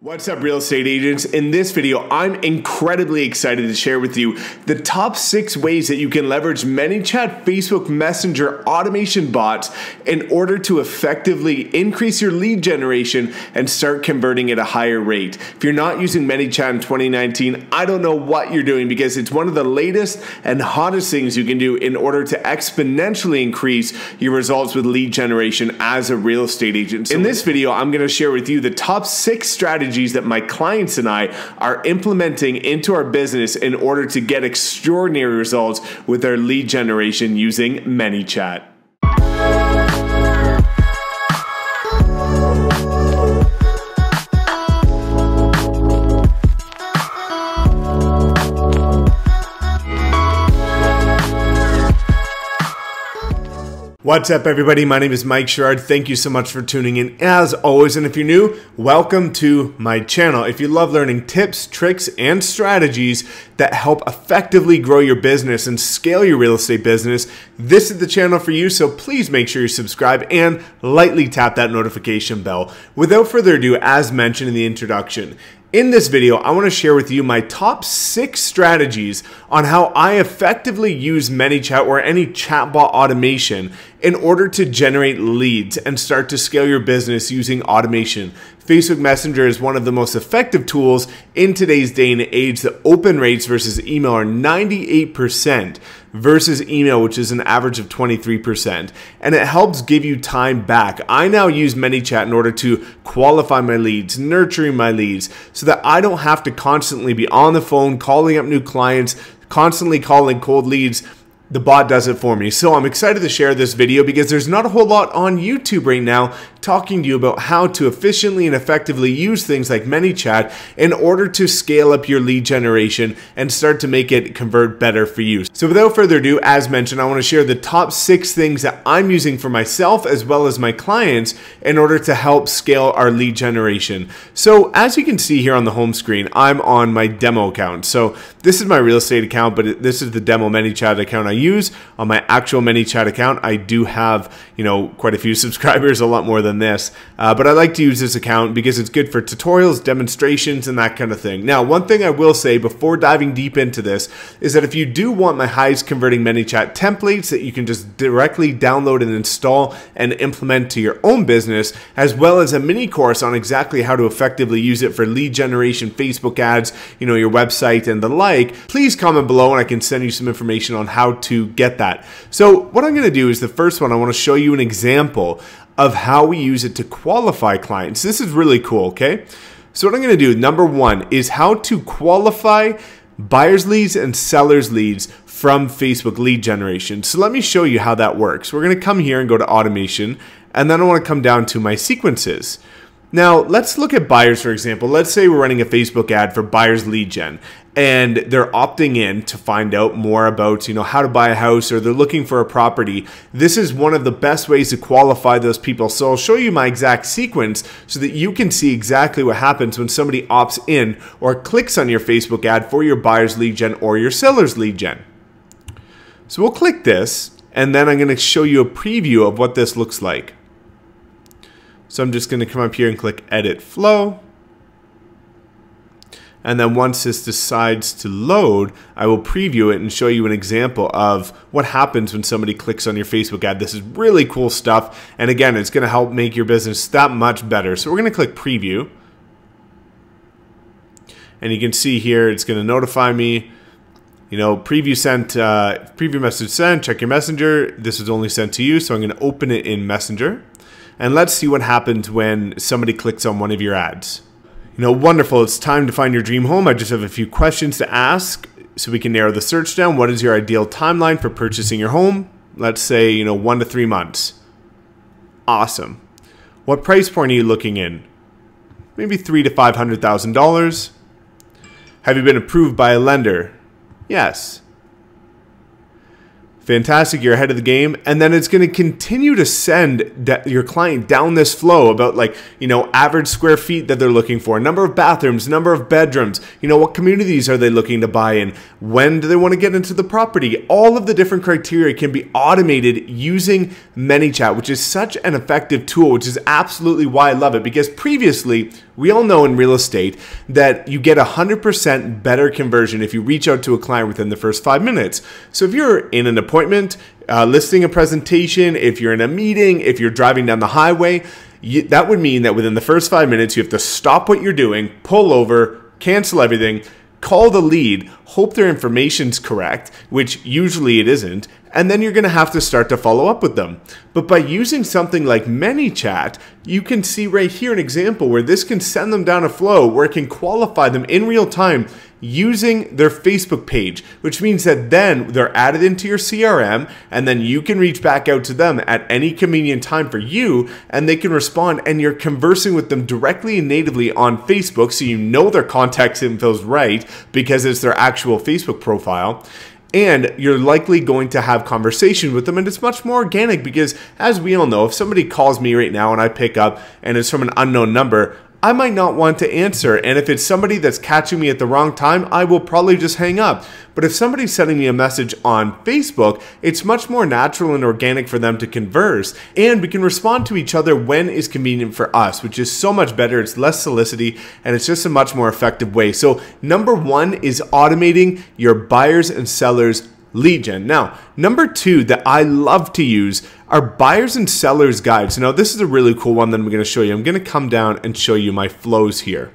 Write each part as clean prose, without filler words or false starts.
What's up, real estate agents? In this video, I'm incredibly excited to share with you the top 6 ways that you can leverage ManyChat Facebook Messenger automation bots in order to effectively increase your lead generation and start converting at a higher rate. If you're not using ManyChat in 2019, I don't know what you're doing, because it's one of the latest and hottest things you can do in order to exponentially increase your results with lead generation as a real estate agent. So in this video, I'm going to share with you the top 6 strategies that my clients and I are implementing into our business in order to get extraordinary results with our lead generation using ManyChat. What's up, everybody? My name is Mike Sherrard. Thank you so much for tuning in as always. And if you're new, welcome to my channel. If you love learning tips, tricks, and strategies that help effectively grow your business and scale your real estate business, this is the channel for you. So please make sure you subscribe and lightly tap that notification bell. Without further ado, as mentioned in the introduction, in this video, I want to share with you my top 6 strategies on how I effectively use ManyChat or any chatbot automation in order to generate leads and start to scale your business using automation. Facebook Messenger is one of the most effective tools in today's day and age. The open rates versus email are 98% versus email, which is an average of 23%. And it helps give you time back. I now use ManyChat in order to qualify my leads, nurturing my leads, so that I don't have to constantly be on the phone, calling up new clients, constantly calling cold leads. The bot does it for me. So I'm excited to share this video because there's not a whole lot on YouTube right now talking to you about how to efficiently and effectively use things like ManyChat in order to scale up your lead generation and start to make it convert better for you. So without further ado, as mentioned, I want to share the top 6 things that I'm using for myself as well as my clients in order to help scale our lead generation. So as you can see here on the home screen, I'm on my demo account. So this is my real estate account, but this is the demo ManyChat account I use. On my actual ManyChat account, I do have, you know, quite a few subscribers, a lot more than this, but I like to use this account because it's good for tutorials, demonstrations, and that kind of thing. Now, one thing I will say before diving deep into this is that if you do want my highest converting ManyChat templates that you can just directly download and install and implement to your own business, as well as a mini course on exactly how to effectively use it for lead generation, Facebook ads, you know, your website and the like, please comment below and I can send you some information on how to get that. So what I'm going to do is the first one, I want to show you an example of how we use it to qualify clients. This is really cool, okay? So what I'm going to do, number one, is how to qualify buyers' leads and sellers' leads from Facebook lead generation. So let me show you how that works. We're going to come here and go to automation, and then I want to come down to my sequences. Now, let's look at buyers, for example. Let's say we're running a Facebook ad for buyers lead gen, and they're opting in to find out more about, you know, how to buy a house, or they're looking for a property. This is one of the best ways to qualify those people. So I'll show you my exact sequence so that you can see exactly what happens when somebody opts in or clicks on your Facebook ad for your buyers lead gen or your sellers lead gen. So we'll click this, and then I'm going to show you a preview of what this looks like. So I'm just going to come up here and click edit flow. And then once this decides to load, I will preview it and show you an example of what happens when somebody clicks on your Facebook ad. This is really cool stuff. And again, it's going to help make your business that much better. So we're going to click preview. And you can see here, it's going to notify me, you know, preview sent, preview message sent, check your messenger. This is only sent to you. So I'm going to open it in Messenger. And let's see what happens when somebody clicks on one of your ads. You know, wonderful, it's time to find your dream home. I just have a few questions to ask so we can narrow the search down. What is your ideal timeline for purchasing your home? Let's say, you know, 1 to 3 months. Awesome. What price point are you looking in? Maybe $300,000 to $500,000. Have you been approved by a lender? Yes. Fantastic, you're ahead of the game. And then it's going to continue to send your client down this flow about, like, you know, average square feet that they're looking for, number of bathrooms, number of bedrooms, you know, what communities are they looking to buy in, when do they want to get into the property. All of the different criteria can be automated using ManyChat, which is such an effective tool, which is absolutely why I love it, because previously We all know in real estate that you get 100% better conversion if you reach out to a client within the first 5 minutes. So if you're in an appointment, listing a presentation, if you're in a meeting, if you're driving down the highway, that would mean that within the first 5 minutes, you have to stop what you're doing, pull over, cancel everything, call the lead, hope their information's correct, which usually it isn't, and then you're gonna have to start to follow up with them. But by using something like ManyChat, you can see right here an example where this can send them down a flow where it can qualify them in real time using their Facebook page, which means that then they're added into your CRM, and then you can reach back out to them at any convenient time for you, and they can respond, and you're conversing with them directly and natively on Facebook, so you know their contact info is right because it's their actual Facebook profile. And you're likely going to have conversation with them, and it's much more organic because, as we all know, if somebody calls me right now and I pick up and it's from an unknown number, I might not want to answer, and if it's somebody that's catching me at the wrong time, I will probably just hang up. But if somebody's sending me a message on Facebook, it's much more natural and organic for them to converse, and we can respond to each other when is convenient for us, which is so much better. It's less solicity, and it's just a much more effective way. So number 1 is automating your buyers and sellers lead gen. Now, number 2 that I love to use are buyers and sellers guides. Now, this is a really cool one that I'm going to show you. I'm going to come down and show you my flows here.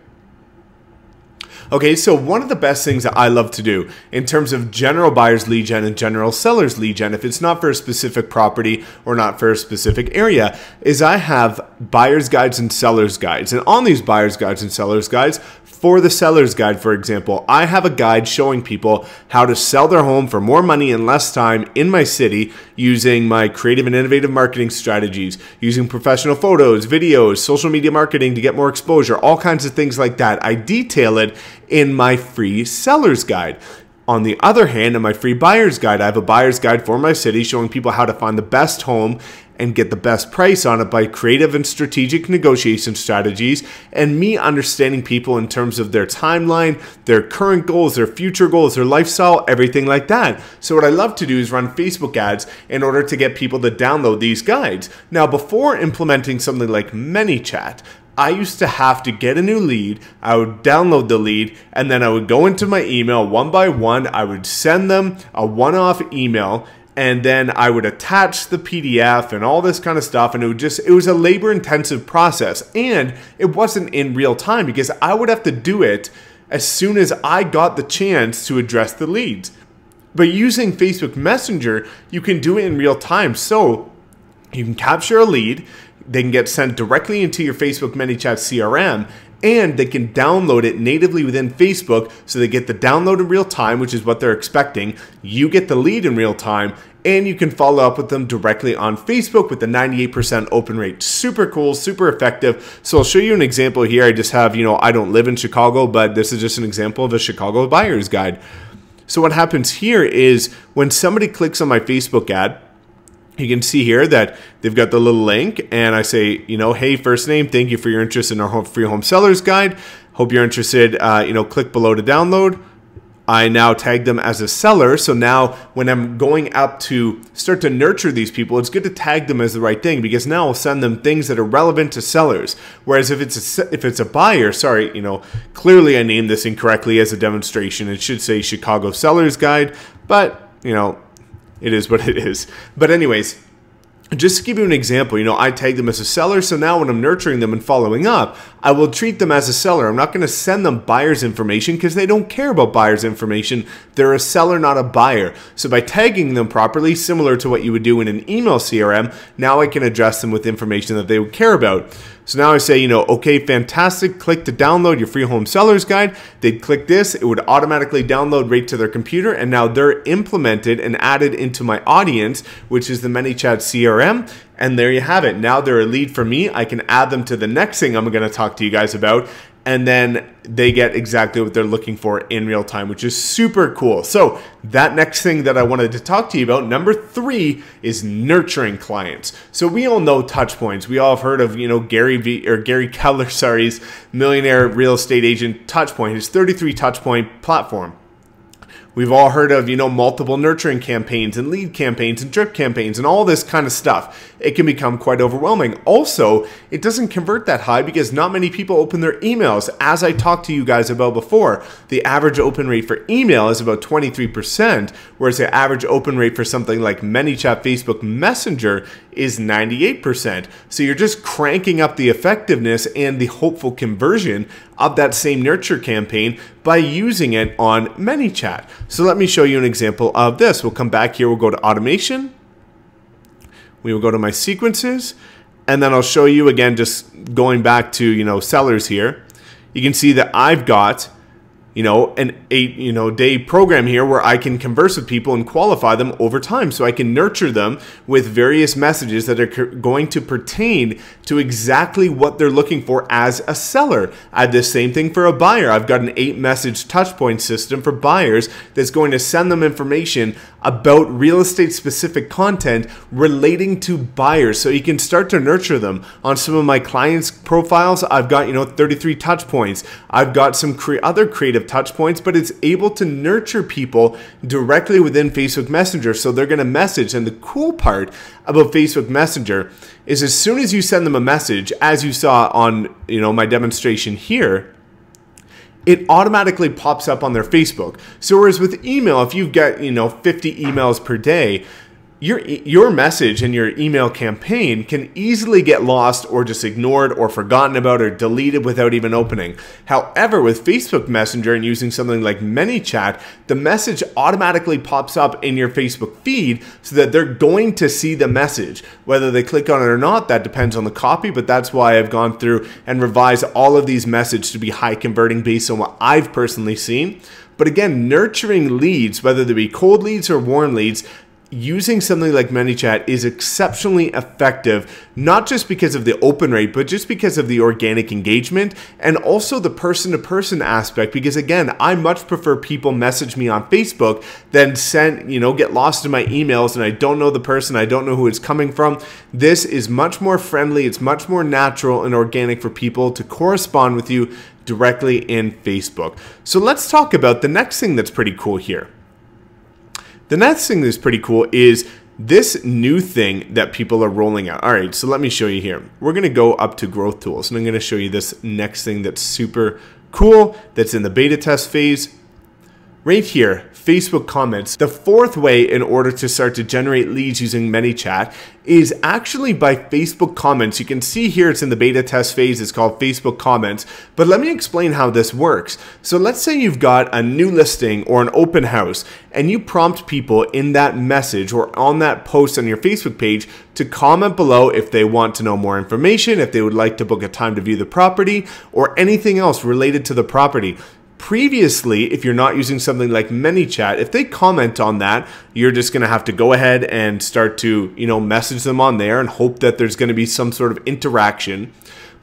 Okay, so one of the best things that I love to do in terms of general buyers lead gen and general sellers lead gen, if it's not for a specific property or not for a specific area, is I have buyers guides and sellers guides. And on these buyers guides and sellers guides, for the seller's guide, for example, I have a guide showing people how to sell their home for more money in less time in my city using my creative and innovative marketing strategies, using professional photos, videos, social media marketing to get more exposure, all kinds of things like that. I detail it in my free seller's guide. On the other hand, in my free buyer's guide, I have a buyer's guide for my city showing people how to find the best home and get the best price on it by creative and strategic negotiation strategies, and me understanding people in terms of their timeline, their current goals, their future goals, their lifestyle, everything like that. So what I love to do is run Facebook ads in order to get people to download these guides. Now, before implementing something like ManyChat, I used to have to get a new lead, I would download the lead, and then I would go into my email one by one, I would send them a one-off email, and then I would attach the PDF and all this kind of stuff, and it was a labor-intensive process, and it wasn't in real time because I would have to do it as soon as I got the chance to address the leads. But using Facebook Messenger, you can do it in real time, so you can capture a lead, they can get sent directly into your Facebook ManyChat CRM, and they can download it natively within Facebook, so they get the download in real time, which is what they're expecting. You get the lead in real time, and you can follow up with them directly on Facebook with a 98% open rate. Super cool, super effective. So I'll show you an example here. I just have, I don't live in Chicago, but this is just an example of a Chicago buyer's guide. So what happens here is when somebody clicks on my Facebook ad, you can see here that they've got the little link, and I say, hey, first name, thank you for your interest in our free home seller's guide. Hope you're interested, click below to download. I now tag them as a seller, so now when I'm going up to start to nurture these people, it's good to tag them as the right thing, because now I'll send them things that are relevant to sellers. Whereas if it's a buyer, sorry, clearly I named this incorrectly as a demonstration. It should say Chicago Seller's Guide, but, it is what it is. But anyways, just to give you an example, I tag them as a seller, so now when I'm nurturing them and following up, I will treat them as a seller. I'm not going to send them buyer's information because they don't care about buyer's information. They're a seller, not a buyer. So by tagging them properly, similar to what you would do in an email CRM, now I can address them with information that they would care about. So now I say, okay, fantastic, click to download your free home seller's guide. They'd click this, it would automatically download right to their computer, and now they're implemented and added into my audience, which is the ManyChat CRM, and there you have it. Now they're a lead for me. I can add them to the next thing I'm gonna talk to you guys about, and then they get exactly what they're looking for in real time, which is super cool. So that next thing that I wanted to talk to you about, number 3, is nurturing clients. So we all know touch points. We all have heard of, Gary Keller, sorry's millionaire real estate agent touch point, his 33 touch point platform. We've all heard of, you know, multiple nurturing campaigns and lead campaigns and drip campaigns and all this kind of stuff. It can become quite overwhelming. Also, it doesn't convert that high because not many people open their emails. As I talked to you guys about before, the average open rate for email is about 23%, whereas the average open rate for something like ManyChat, Facebook Messenger is 98%. So you're just cranking up the effectiveness and the hopeful conversion of that same nurture campaign by using it on ManyChat. So let me show you an example of this. We'll come back here, we'll go to automation, we will go to my sequences, and then I'll show you again, just going back to, you know, sellers here. You can see that I've got, you know, an 8-day program here where I can converse with people and qualify them over time. So I can nurture them with various messages that are going to pertain to exactly what they're looking for as a seller. I have the same thing for a buyer. I've got an 8-message touchpoint system for buyers that's going to send them information about real estate specific content relating to buyers. So you can start to nurture them. On some of my clients' profiles, I've got, you know, 33 touch points. I've got some other creative touch points, but it's able to nurture people directly within Facebook Messenger. So they're going to message. And the cool part about Facebook Messenger is as soon as you send them a message, as you saw on, you know, my demonstration here, it automatically pops up on their Facebook. So whereas with email, if you get, you know, 50 emails per day, your message and your email campaign can easily get lost or just ignored or forgotten about or deleted without even opening. However, with Facebook Messenger and using something like ManyChat, the message automatically pops up in your Facebook feed so that they're going to see the message. Whether they click on it or not, that depends on the copy, but that's why I've gone through and revised all of these messages to be high converting based on what I've personally seen. But again, nurturing leads, whether they be cold leads or warm leads, using something like ManyChat is exceptionally effective, not just because of the open rate, but just because of the organic engagement and also the person-to-person aspect. Because again, I much prefer people message me on Facebook than get lost in my emails and I don't know the person, I don't know who it's coming from. This is much more friendly, it's much more natural and organic for people to correspond with you directly in Facebook. So let's talk about the next thing that's pretty cool here. The next thing that's pretty cool is this new thing that people are rolling out. All right, so let me show you here. We're going to go up to growth tools, and I'm going to show you this next thing that's super cool that's in the beta test phase. Right here, Facebook comments. The fourth way in order to start to generate leads using ManyChat is actually by Facebook comments. You can see here it's in the beta test phase. It's called Facebook comments. But let me explain how this works. So let's say you've got a new listing or an open house and you prompt people in that message or on that post on your Facebook page to comment below if they want to know more information, if they would like to book a time to view the property or anything else related to the property. Previously, if you're not using something like ManyChat, if they comment on that, you're just going to have to go ahead and start to, you know, message them on there and hope that there's going to be some sort of interaction.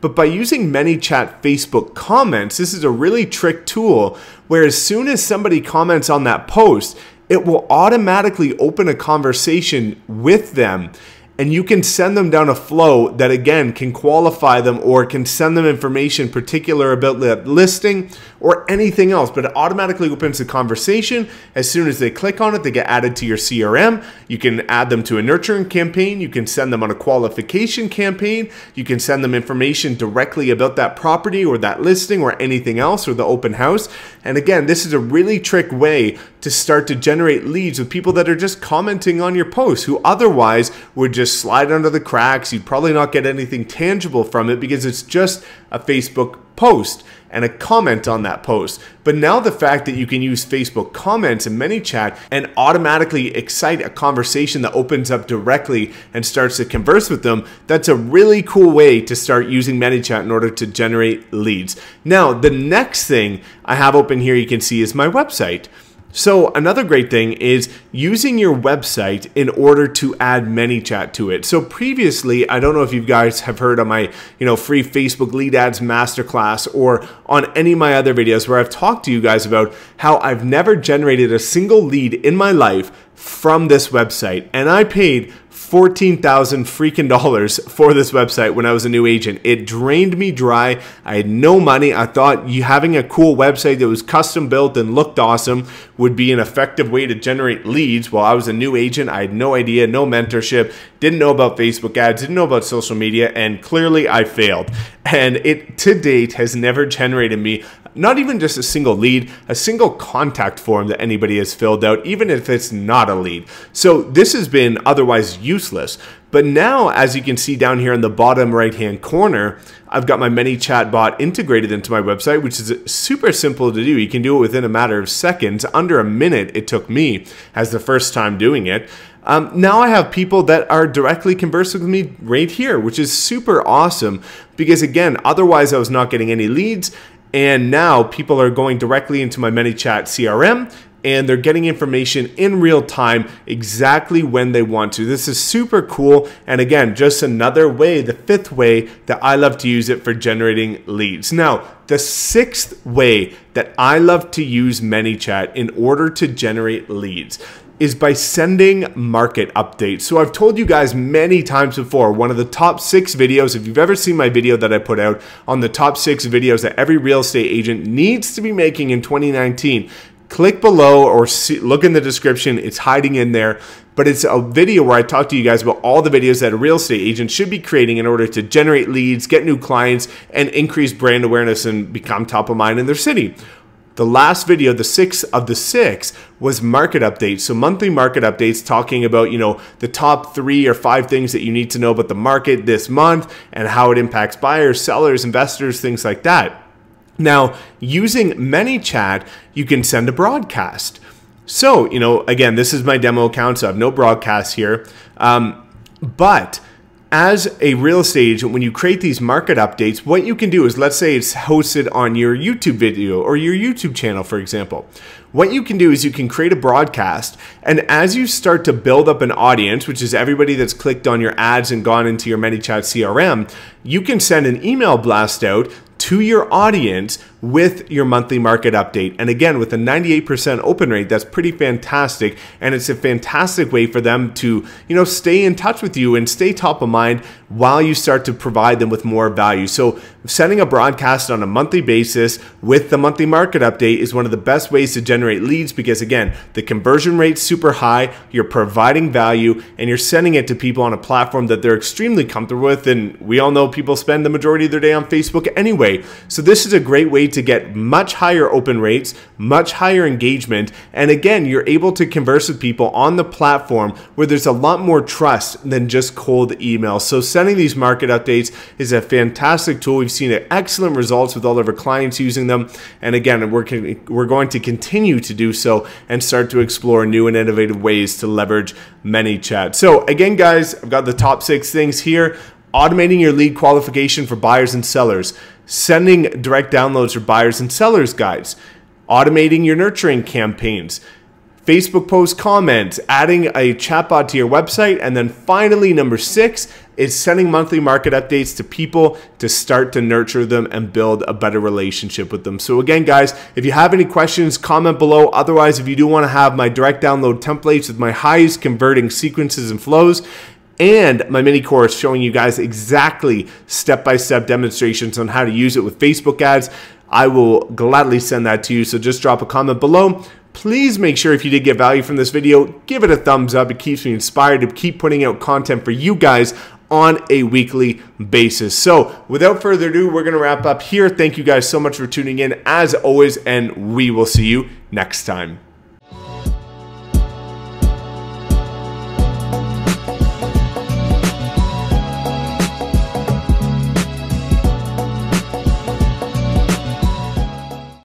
But by using ManyChat Facebook comments, this is a really trick tool where as soon as somebody comments on that post, it will automatically open a conversation with them. And you can send them down a flow that again can qualify them or can send them information particular about that listing or anything else, but it automatically opens the conversation. As soon as they click on it, they get added to your CRM. You can add them to a nurturing campaign. You can send them on a qualification campaign. You can send them information directly about that property or that listing or anything else or the open house. And again, this is a really trick way to start to generate leads with people that are just commenting on your posts who otherwise would just slide under the cracks. You'd probably not get anything tangible from it because it's just a Facebook post and a comment on that post. But now the fact that you can use Facebook comments and ManyChat and automatically excite a conversation that opens up directly and starts to converse with them, that's a really cool way to start using ManyChat in order to generate leads. Now, the next thing I have open here you can see is my website. So another great thing is using your website in order to add ManyChat to it. So previously, I don't know if you guys have heard of my, you know, free Facebook lead ads masterclass or on any of my other videos where I've talked to you guys about how I've never generated a single lead in my life from this website, and I paid $14,000 freaking dollars for this website when I was a new agent. It drained me dry. I had no money. I thought having a cool website that was custom built and looked awesome would be an effective way to generate leads. Well, I was a new agent. I had no idea, no mentorship, didn't know about Facebook ads, didn't know about social media, and clearly I failed. And it to date has never generated me not even just a single lead, a single contact form that anybody has filled out, even if it's not a lead. So this has been otherwise useless. But now, as you can see down here in the bottom right-hand corner, I've got my ManyChat bot integrated into my website, which is super simple to do. You can do it within a matter of seconds. Under a minute it took me as the first time doing it. Now I have people that are directly conversing with me right here, which is super awesome because, again, otherwise I was not getting any leads. And now people are going directly into my ManyChat CRM and they're getting information in real time exactly when they want to. This is super cool. And again, just another way, the fifth way that I love to use it for generating leads. Now, the sixth way that I love to use ManyChat in order to generate leads is by sending market updates. So I've told you guys many times before, one of the top 6 videos, if you've ever seen my video that I put out on the top 6 videos that every real estate agent needs to be making in 2019, click below or see, look in the description, it's hiding in there. But it's a video where I talk to you guys about all the videos that a real estate agent should be creating in order to generate leads, get new clients, and increase brand awareness and become top of mind in their city. The last video, the 6th of the 6, was market updates. So monthly market updates talking about, you know, the top 3 or 5 things that you need to know about the market this month and how it impacts buyers, sellers, investors, things like that. Now, using ManyChat, you can send a broadcast. So, you know, again, this is my demo account, so I have no broadcasts here. But as a real estate agent, when you create these market updates, what you can do is, let's say it's hosted on your YouTube video or your YouTube channel, for example. What you can do is you can create a broadcast, and as you start to build up an audience, which is everybody that's clicked on your ads and gone into your ManyChat CRM, you can send an email blast out to your audience with your monthly market update. And again, with a 98% open rate, that's pretty fantastic. And it's a fantastic way for them to, you know, stay in touch with you and stay top of mind while you start to provide them with more value. So sending a broadcast on a monthly basis with the monthly market update is one of the best ways to generate leads because, again, the conversion rate's super high, you're providing value, and you're sending it to people on a platform that they're extremely comfortable with. And we all know people spend the majority of their day on Facebook anyway. So this is a great way to get much higher open rates, much higher engagement, and again, you're able to converse with people on the platform where there's a lot more trust than just cold email. So sending these market updates is a fantastic tool. We've seen excellent results with all of our clients using them, and again, we're going to continue to do so and start to explore new and innovative ways to leverage ManyChat. So again, guys, I've got the top 6 things here. Automating your lead qualification for buyers and sellers, sending direct downloads for buyers and sellers guides, automating your nurturing campaigns, Facebook post comments, adding a chatbot to your website, and then finally, number 6 is sending monthly market updates to people to start to nurture them and build a better relationship with them. So again, guys, if you have any questions, comment below. Otherwise, if you do want to have my direct download templates with my highest converting sequences and flows, and my mini course showing you guys exactly step-by-step demonstrations on how to use it with Facebook ads, I will gladly send that to you. So just drop a comment below. Please make sure if you did get value from this video, give it a thumbs up. It keeps me inspired to keep putting out content for you guys on a weekly basis. So without further ado, we're gonna wrap up here. Thank you guys so much for tuning in as always, and we will see you next time.